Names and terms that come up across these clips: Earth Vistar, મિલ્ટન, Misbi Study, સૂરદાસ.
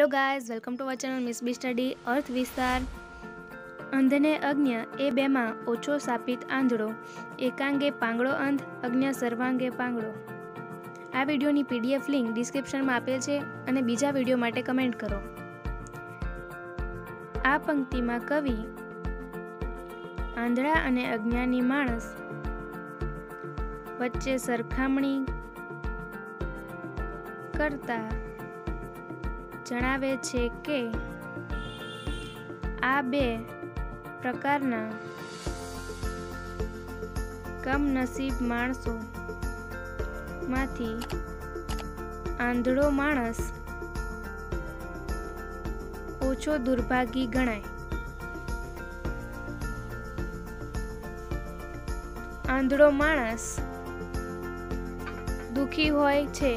Hello guys, welcome to our channel Misbi Study, Earth Vistar. અંધને અજ્ઞ એ બેમાં ઓછો સાપિત આંધળો, એકાંગે પાંગળો અંધ, અજ્ઞ સર્વાંગે પાંગળો. આ વિડીયોની પીડીએફ લિંક ડિસ્ક્રિપ્શનમાં આપેલ છે અને બીજા વિડીયો માટે કમેન્ટ કરો. આ પંક્તિમાં કવિ આંધળા અને અજ્ઞાની માણસ વચ્ચે સરખામણી કરતા જણાવે છે કે આ બે પ્રકારના કમનસીબ માણસો માંથી આંધળો માણસ ઓછો દુર્ભાગી ગણાય. આંધળો માણસ દુઃખી હોય છે,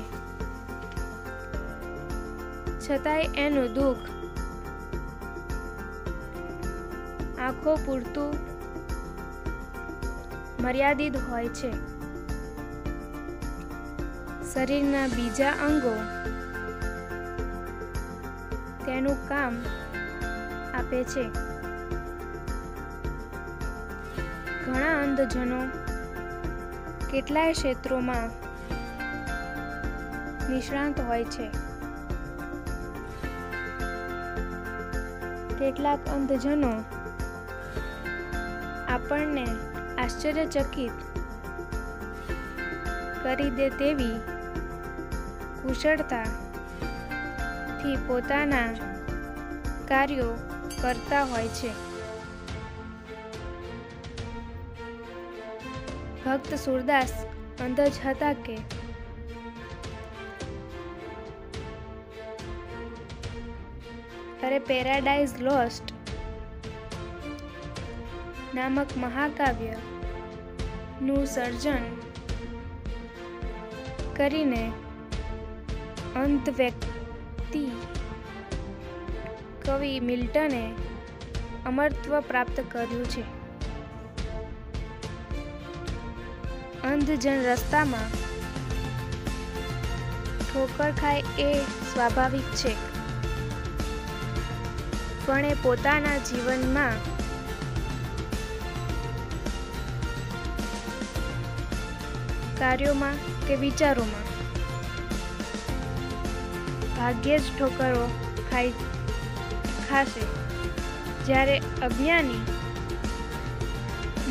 છતાંય એનું દુઃખ આંખો પૂરતું મર્યાદિત હોય છે. શરીરના બીજા અંગો તેનું કામ આપે છે. ઘણા અંધજનો કેટલાય ક્ષેત્રોમાં નિષ્ણાંત હોય છે. કેટલાક અંધજનો આપણને આશ્ચર્યચકિત કરી દે તેવી કુશળતાથી પોતાના કાર્યો કરતા હોય છે. ભક્ત સૂરદાસ અંધજ હતા કે અરે પેરાડાઇઝ લોસ્ટ નામક મહાકાવ્ય નું સર્જન કરીને અંધ વ્યક્તિ કવિ મિલ્ટને અમરત્વ પ્રાપ્ત કર્યું છે. અંધજન રસ્તામાં ઠોકર ખાય એ સ્વાભાવિક છે, પણ એ પોતાના જીવનમાં કાર્યોમાં કે વિચારોમાં ભાગ્યે જ ઠોકરો ખાશે. જ્યારે અજ્ઞાની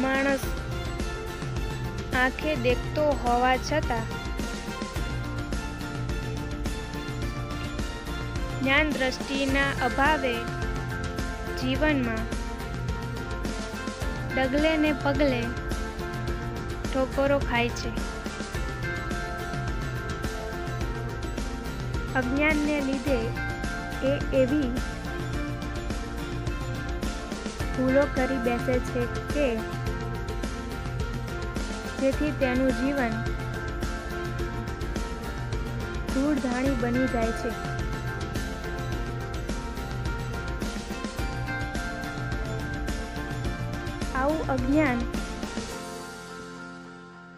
માણસ આંખે દેખતો હોવા છતાં જ્ઞાન દ્રષ્ટિના અભાવે જીવનમાં ડગલે ને પગલે ઠોકરો ખાય છે. અજ્ઞાનને લીધે એ એવી ભૂલો કરી બેસે છે કે જેથી તેનું જીવન ધૂળધાણી બની જાય છે. આવું અજ્ઞાન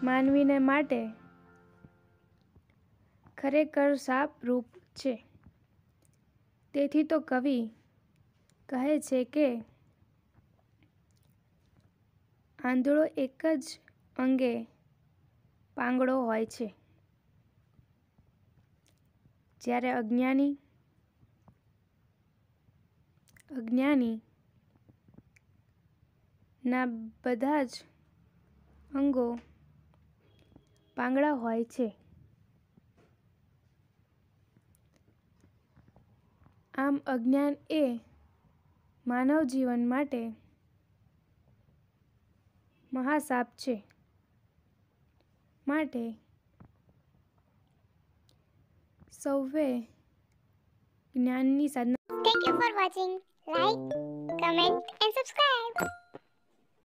માનવીને માટે ખરેખર શાપરૂપ છે. તેથી તો કવિ કહે છે કે આંધળો એક જ અંગે પાંગળો હોય છે, જ્યારે અજ્ઞાની ના બધા જ અંગો પાંગળા હોય છે. આમ અજ્ઞાન એ માનવ જીવન માટે મહાશાપ છે. માટે સૌએ જ્ઞાનની સાધના. Thank you for watching. Like, comment and subscribe.